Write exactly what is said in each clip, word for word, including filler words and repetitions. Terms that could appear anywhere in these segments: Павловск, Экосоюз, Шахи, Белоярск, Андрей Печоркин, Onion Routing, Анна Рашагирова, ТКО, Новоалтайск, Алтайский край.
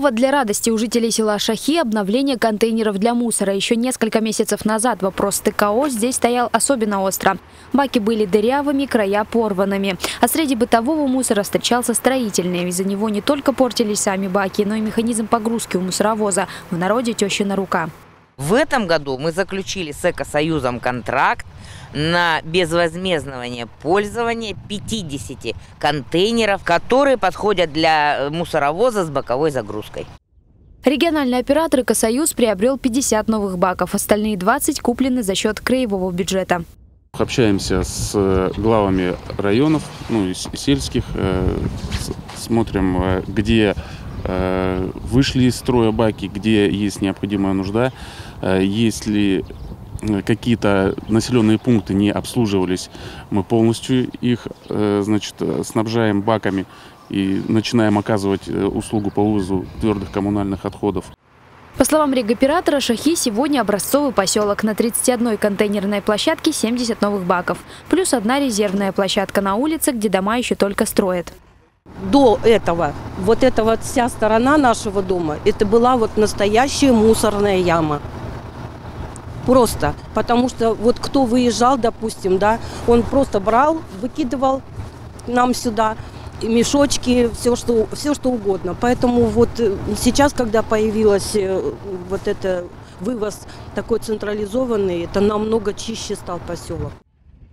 Повод для радости у жителей села Шахи – обновление контейнеров для мусора. Еще несколько месяцев назад вопрос тэ ка о здесь стоял особенно остро. Баки были дырявыми, края порванными. А среди бытового мусора встречался строительный. Из-за него не только портились сами баки, но и механизм погрузки у мусоровоза. В народе тещина рука. В этом году мы заключили с Экосоюзом контракт на безвозмездное пользование пятидесяти контейнеров, которые подходят для мусоровоза с боковой загрузкой. Региональный оператор «Экосоюз» приобрел пятьдесят новых баков, остальные двадцать куплены за счет краевого бюджета. Общаемся с главами районов, ну и сельских, смотрим, где вышли из строя баки, где есть необходимая нужда, если какие-то населенные пункты не обслуживались, мы полностью их, значит, снабжаем баками и начинаем оказывать услугу по вывозу твердых коммунальных отходов. По словам регоператора, Шахи сегодня образцовый поселок. На тридцати одной контейнерной площадке семьдесят новых баков. Плюс одна резервная площадка на улице, где дома еще только строят. До этого, вот эта вот вся сторона нашего дома, это была вот настоящая мусорная яма. Просто, потому что вот кто выезжал, допустим, да, он просто брал, выкидывал нам сюда мешочки, все что, все, что угодно. Поэтому вот сейчас, когда появилась вот это вывоз такой централизованный, это намного чище стал поселок.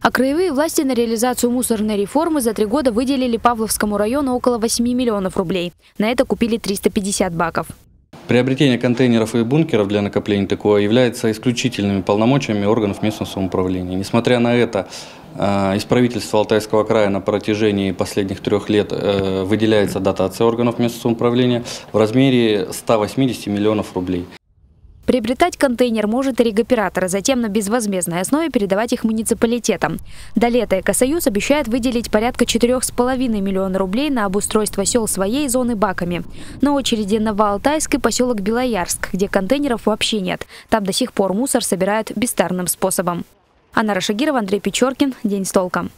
А краевые власти на реализацию мусорной реформы за три года выделили Павловскому району около восьми миллионов рублей. На это купили триста пятьдесят баков. Приобретение контейнеров и бункеров для накопления тэ ка о является исключительными полномочиями органов местного самоуправления. Несмотря на это, из правительства Алтайского края на протяжении последних трех лет выделяется дотация органов местного самоуправления в размере ста восьмидесяти миллионов рублей. Приобретать контейнер может и регоператор, а затем на безвозмездной основе передавать их муниципалитетам. До лета Экосоюз обещает выделить порядка четырёх с половиной миллионов рублей на обустройство сел своей зоны баками. На очереди Новоалтайск и поселок Белоярск, где контейнеров вообще нет. Там до сих пор мусор собирают бестарным способом. Анна Рашагирова, Андрей Печоркин. День с толком.